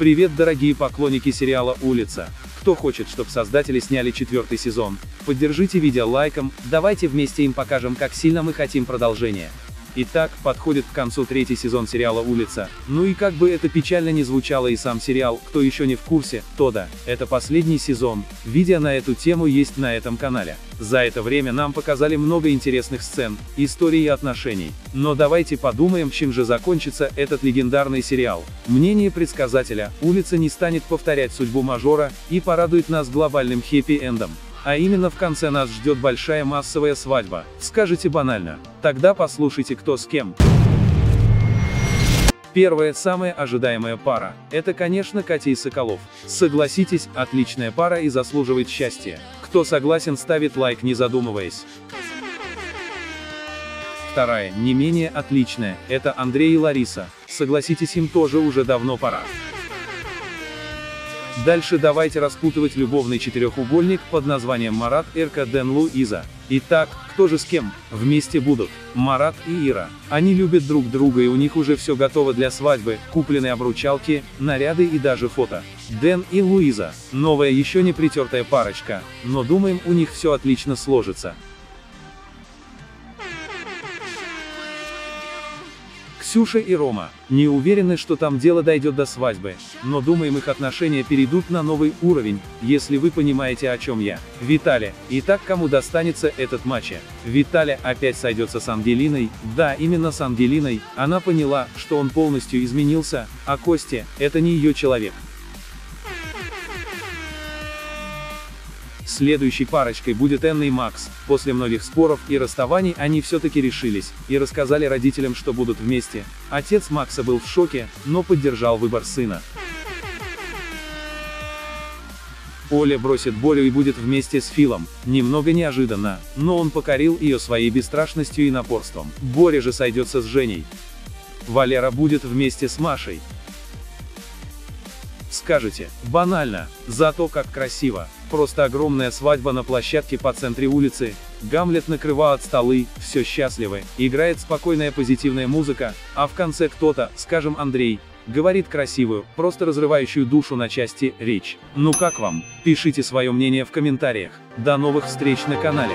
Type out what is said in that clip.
Привет, дорогие поклонники сериала «Улица». Кто хочет, чтобы создатели сняли 4-й сезон, поддержите видео лайком, давайте вместе им покажем, как сильно мы хотим продолжения. Итак, подходит к концу 3-й сезон сериала «Улица», ну и как бы это печально не звучало и сам сериал, кто еще не в курсе, то да, это последний сезон, видео на эту тему есть на этом канале. За это время нам показали много интересных сцен, историй и отношений. Но давайте подумаем, чем же закончится этот легендарный сериал. Мнение предсказателя, «Улица» не станет повторять судьбу Мажора, и порадует нас глобальным хэппи-эндом. А именно в конце нас ждет большая массовая свадьба. Скажете банально. Тогда послушайте, кто с кем. Первая, самая ожидаемая пара. Это, конечно, Катя и Соколов. Согласитесь, отличная пара и заслуживает счастья. Кто согласен, ставит лайк, не задумываясь. Вторая, не менее отличная, это Андрей и Лариса. Согласитесь, им тоже уже давно пора. Дальше давайте распутывать любовный четырехугольник под названием Марат, Ирка, Дэн, Луиза. Итак, кто же с кем? Вместе будут Марат и Ира. Они любят друг друга и у них уже все готово для свадьбы, куплены обручалки, наряды и даже фото. Дэн и Луиза. Новая еще не притертая парочка, но думаем, у них все отлично сложится. Ксюша и Рома не уверены, что там дело дойдет до свадьбы, но думаем, их отношения перейдут на новый уровень, если вы понимаете, о чем я. Виталий. Итак, кому достанется этот матч? Виталий опять сойдется с Ангелиной, да, именно с Ангелиной, она поняла, что он полностью изменился, а Костя – это не ее человек. Следующей парочкой будет Энна и Макс. После многих споров и расставаний они все-таки решились, и рассказали родителям, что будут вместе. Отец Макса был в шоке, но поддержал выбор сына. Оля бросит Борю и будет вместе с Филом. Немного неожиданно, но он покорил ее своей бесстрашностью и напорством. Боря же сойдется с Женей. Валера будет вместе с Машей. Скажете, банально, зато как красиво. Просто огромная свадьба на площадке по центре улицы, Гамлет накрывает столы, все счастливы, играет спокойная позитивная музыка, а в конце кто-то, скажем Андрей, говорит красивую, просто разрывающую душу на части, речь. Ну как вам? Пишите свое мнение в комментариях. До новых встреч на канале.